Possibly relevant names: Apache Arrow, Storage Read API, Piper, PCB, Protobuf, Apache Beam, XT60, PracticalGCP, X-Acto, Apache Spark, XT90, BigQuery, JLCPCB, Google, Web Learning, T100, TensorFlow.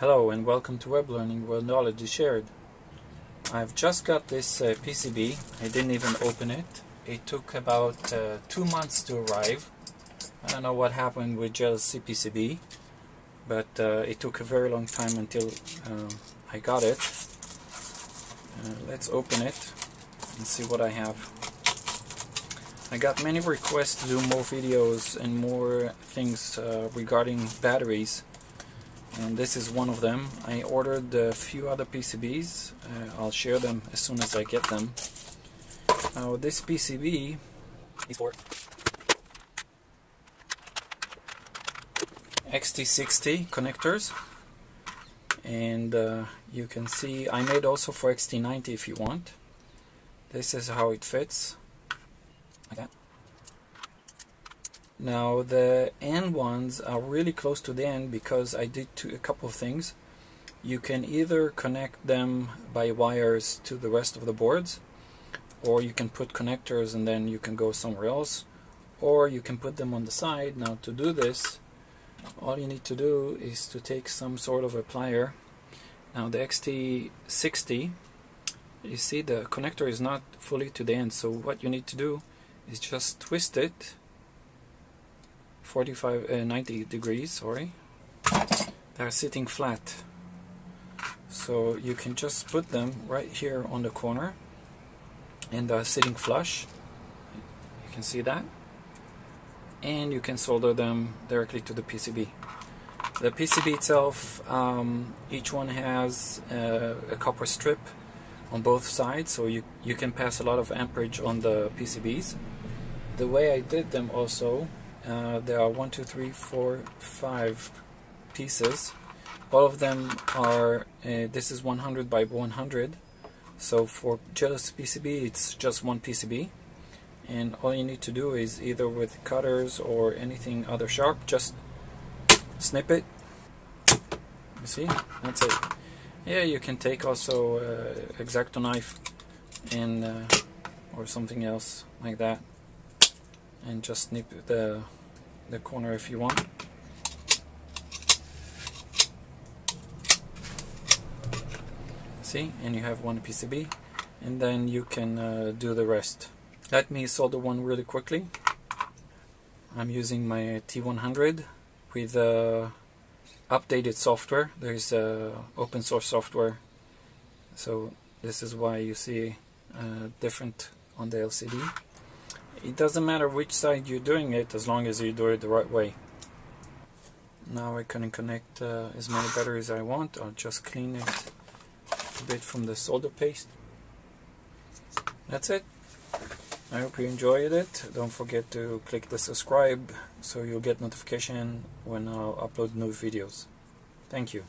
Hello and welcome to Web Learning, where knowledge is shared. I've just got this PCB. I didn't even open it. It took about 2 months to arrive. I don't know what happened with JLCPCB, but it took a very long time until I got it. Let's open it and see what I have. I got many requests to do more videos and more things regarding batteries. And this is one of them. I ordered a few other PCBs. I'll share them as soon as I get them. Now this PCB is for XT60 connectors, and you can see I made also for XT90 if you want. This is how it fits, like that. Now the end ones are really close to the end because I did a couple of things. You can either connect them by wires to the rest of the boards, or you can put connectors and then you can go somewhere else, or you can put them on the side. Now to do this, all you need to do is to take some sort of a plier. Now the XT60, you see the connector is not fully to the end, so what you need to do is just twist it 90 degrees, sorry. They're sitting flat, so you can just put them right here on the corner, and they're sitting flush. You can see that, and you can solder them directly to the PCB. The PCB itself, each one has a copper strip on both sides, so you can pass a lot of amperage on the PCBs. The way I did them also, there are 5 pieces. All of them are, this is 100 by 100. So for JLCPCB, it's just one PCB. And all you need to do is either with cutters or anything other sharp, just snip it. You see? That's it. Yeah, you can take also X-Acto knife and or something else like that, and just snip the corner if you want. See, and you have one PCB, and then you can do the rest. Let me solder one really quickly. I'm using my T100 with updated software. There's open source software, so this is why you see different on the LCD. It doesn't matter which side you're doing it, as long as you do it the right way. Now I can connect as many batteries as I want. I'll just clean it a bit from the solder paste. That's it. I hope you enjoyed it. Don't forget to click the subscribe so you'll get notification when I'll upload new videos. Thank you.